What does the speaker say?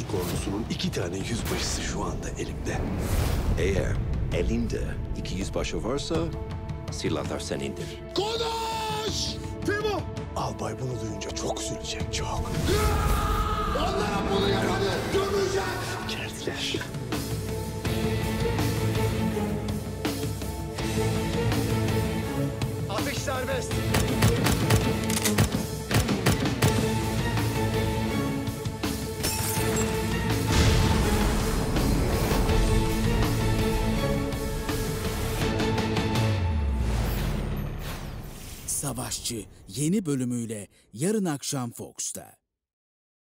Türk ordusunun 2 tane yüzbaşısı şu anda elimde. Eğer elinde 2 yüzbaşı varsa silahlar senindir. Konuş! Timo! Albay bunu duyunca çok üzülecek, çok. Onlara bunu yaradı, gömülecek! Geldiler. Atış serbest. Savaşçı yeni bölümüyle yarın akşam Fox'ta.